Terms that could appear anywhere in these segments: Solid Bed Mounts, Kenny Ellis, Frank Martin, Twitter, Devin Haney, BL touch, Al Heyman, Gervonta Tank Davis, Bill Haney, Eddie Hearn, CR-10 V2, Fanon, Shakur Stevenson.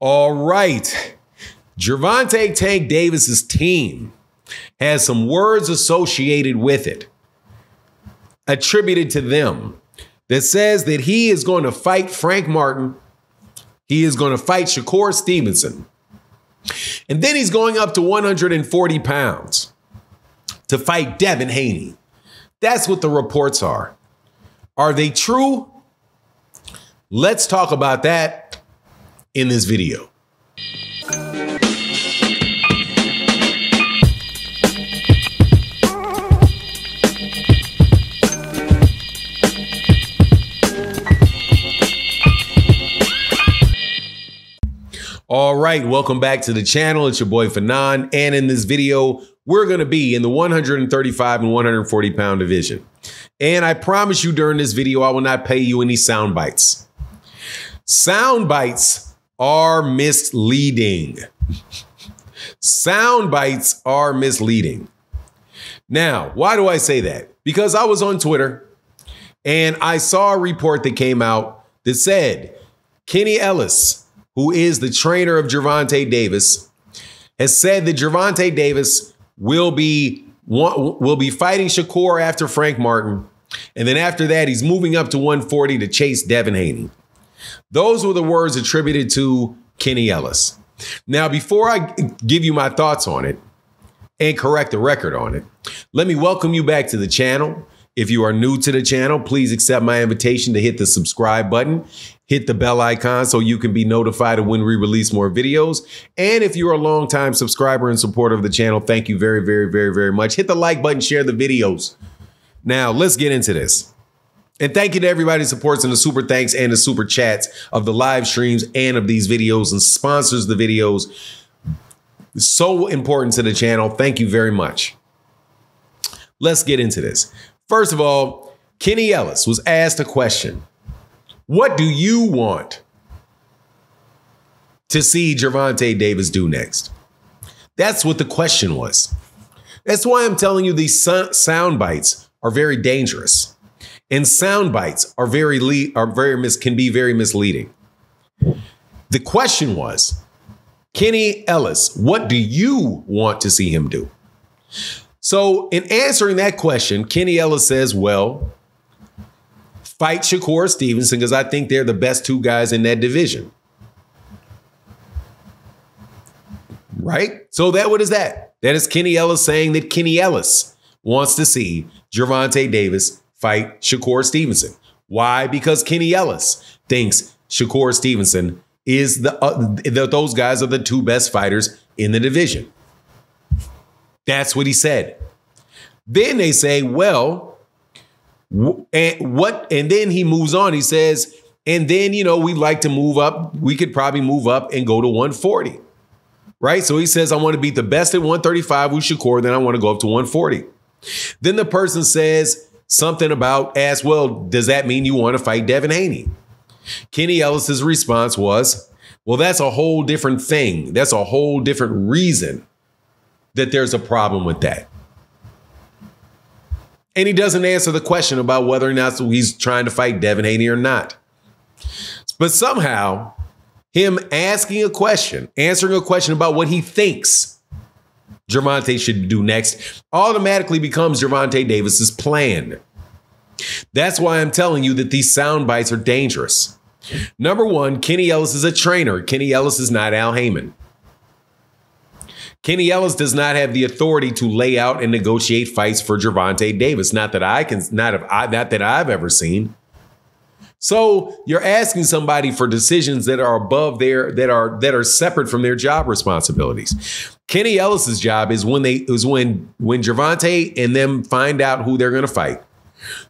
All right. Gervonta Tank Davis's team has some words associated with it, attributed to them, that says that he is going to fight Frank Martin. He is going to fight Shakur Stevenson. And then he's going up to 140 pounds to fight Devin Haney. That's what the reports are. Are they true? Let's talk about that in this video. All right, welcome back to the channel. It's your boy Fanon, and in this video, we're going to be in the 135 and 140 pound division. And I promise you during this video, I will not pay you any sound bites. Sound bites are misleading. Sound bites are misleading. Now, why do I say that? Because I was on Twitter and I saw a report that came out that said Kenny Ellis, who is the trainer of Gervonta Davis, has said that Gervonta Davis will be fighting Shakur after Frank Martin. And then after that, he's moving up to 140 to chase Devin Haney. Those were the words attributed to Kenny Ellis. Now, before I give you my thoughts on it and correct the record on it, let me welcome you back to the channel. If you are new to the channel, please accept my invitation to hit the subscribe button, hit the bell icon so you can be notified of when we release more videos. And if you're a longtime subscriber and supporter of the channel, thank you very, very, very, very much. Hit the like button, share the videos. Now, let's get into this. And thank you to everybody who supports in the super thanks and the super chats of the live streams and of these videos and sponsors the videos. It's so important to the channel. Thank you very much. Let's get into this. First of all, Kenny Ellis was asked a question. What do you want to see Gervonta Davis do next? That's what the question was. That's why I'm telling you these sound bites are very dangerous. And sound bites are can be very misleading. The question was, Kenny Ellis, what do you want to see him do? So in answering that question, Kenny Ellis says, well, fight Shakur Stevenson because I think they're the best two guys in that division. Right? So that what is that? That is Kenny Ellis saying that Kenny Ellis wants to see Gervonta Davis fight Shakur Stevenson. Why? Because Kenny Ellis thinks Shakur Stevenson is those guys are the two best fighters in the division. That's what he said. Then they say, well, and then he moves on. He says, and then, you know, we'd like to move up. We could probably move up and go to 140. Right. So he says, I want to beat the best at 135 with Shakur. Then I want to go up to 140. Then the person says something about as well, does that mean you want to fight Devin Haney? Kenny Ellis's response was, well, that's a whole different thing. That's a whole different reason that there's a problem with that. And he doesn't answer the question about whether or not he's trying to fight Devin Haney or not. But somehow, him asking a question, answering a question about what he thinks Gervonta should do next, automatically becomes Gervonta Davis's plan. That's why I'm telling you that these sound bites are dangerous. Number one, Kenny Ellis is a trainer. Kenny Ellis is not Al Heyman. Kenny Ellis does not have the authority to lay out and negotiate fights for Gervonta Davis. Not that I can, not that I've ever seen. So you're asking somebody for decisions that are above their, that are separate from their job responsibilities. Kenny Ellis's job is when Gervonta and them find out who they're going to fight,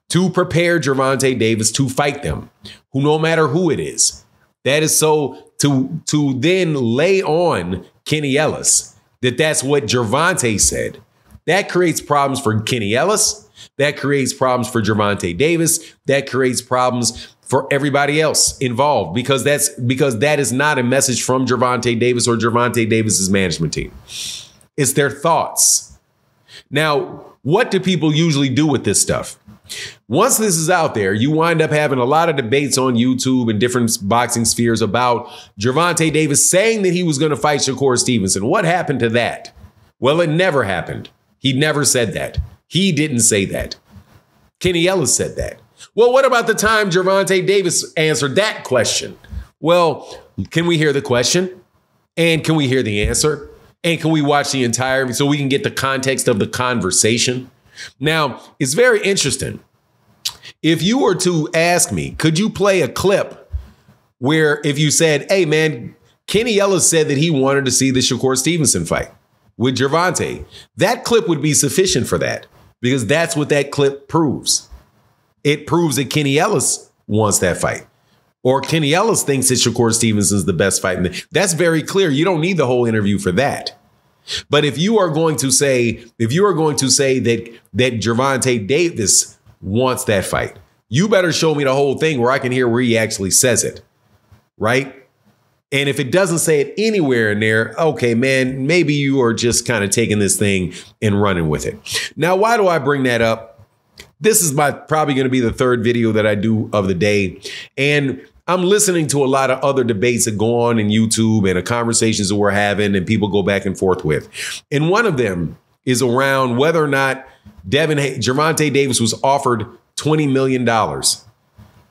to prepare Gervonta Davis to fight them, who no matter who it is. That is so to then lay on Kenny Ellis that's what Gervonta said. That creates problems for Kenny Ellis. That creates problems for Gervonta Davis. That creates problems for everybody else involved because that is not a message from Gervonta Davis or Gervonta Davis's management team. It's their thoughts. Now, what do people usually do with this stuff? Once this is out there, you wind up having a lot of debates on YouTube and different boxing spheres about Gervonta Davis saying that he was going to fight Shakur Stevenson. What happened to that? Well, it never happened. He never said that. He didn't say that. Kenny Ellis said that. Well, what about the time Gervonta Davis answered that question? Well, can we hear the question? And can we hear the answer? And can we watch the entire, so we can get the context of the conversation? Now, it's very interesting. If you were to ask me, could you play a clip where if you said, hey, man, Kenny Ellis said that he wanted to see the Shakur Stevenson fight with Gervonta, that clip would be sufficient for that, because that's what that clip proves. It proves that Kenny Ellis wants that fight, or Kenny Ellis thinks that Shakur Stevenson's the best fight. That's very clear. You don't need the whole interview for that. But if you are going to say, that Gervonta Davis wants that fight, you better show me the whole thing where I can hear where he actually says it, right? And if it doesn't say it anywhere in there, okay, man, maybe you are just kind of taking this thing and running with it. Now, why do I bring that up? This is probably going to be the third video that I do of the day, and I'm listening to a lot of other debates that go on in YouTube and the conversations that we're having and people go back and forth with. And one of them is around whether or not Gervonta Davis was offered $20 million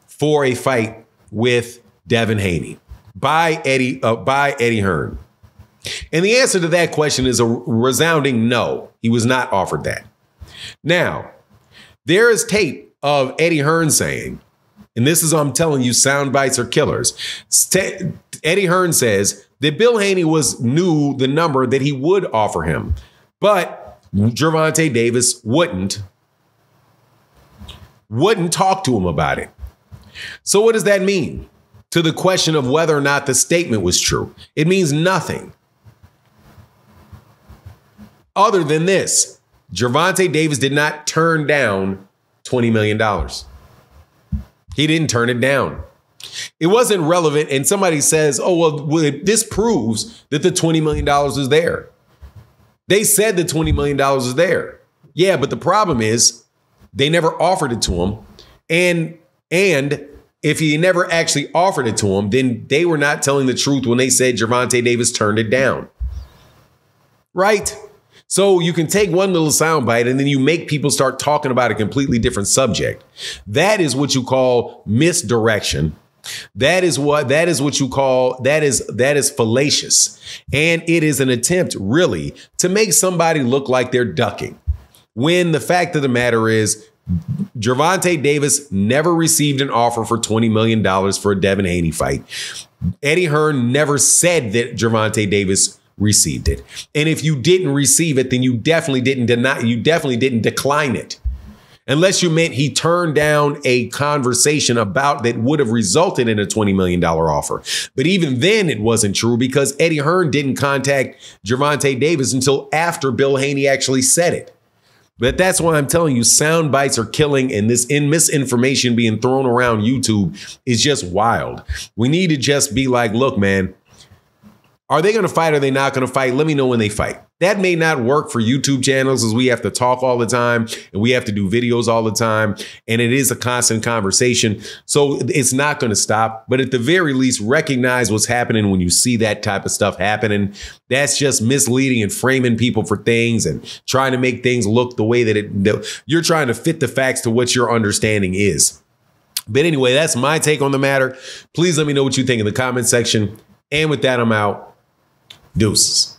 for a fight with Devin Haney by Eddie Hearn. And the answer to that question is a resounding no. He was not offered that. Now, there is tape of Eddie Hearn saying, and this is, I'm telling you, sound bites are killers. Eddie Hearn says that Bill Haney knew the number that he would offer him, but Gervonta Davis wouldn't talk to him about it. So what does that mean to the question of whether or not the statement was true? It means nothing other than this. Gervonta Davis did not turn down $20 million. He didn't turn it down. It wasn't relevant. And somebody says, oh, well, this proves that the $20 million is there. They said the $20 million is there. Yeah, but the problem is they never offered it to him. And if he never actually offered it to him, then they were not telling the truth when they said Gervonta Davis turned it down. Right? So you can take one little soundbite and then you make people start talking about a completely different subject. That is what you call misdirection. That is fallacious. And it is an attempt, really, to make somebody look like they're ducking, when the fact of the matter is Gervonta Davis never received an offer for $20 million for a Devin Haney fight. Eddie Hearn never said that Gervonta Davis received it. And if you didn't receive it, then you definitely didn't decline it. Unless you meant he turned down a conversation about that would have resulted in a $20 million offer. But even then it wasn't true, because Eddie Hearn didn't contact Gervonta Davis until after Bill Haney actually said it. But that's why I'm telling you, sound bites are killing, and this misinformation being thrown around YouTube is just wild. We need to just be like, look, man, are they going to fight? Are they not going to fight? Let me know when they fight. That may not work for YouTube channels, as we have to talk all the time and we have to do videos all the time. And it is a constant conversation. So it's not going to stop. But at the very least, recognize what's happening when you see that type of stuff happening. That's just misleading and framing people for things and trying to make things look the way that you're trying to fit the facts to what your understanding is. But anyway, that's my take on the matter. Please let me know what you think in the comment section. And with that, I'm out. Deuces.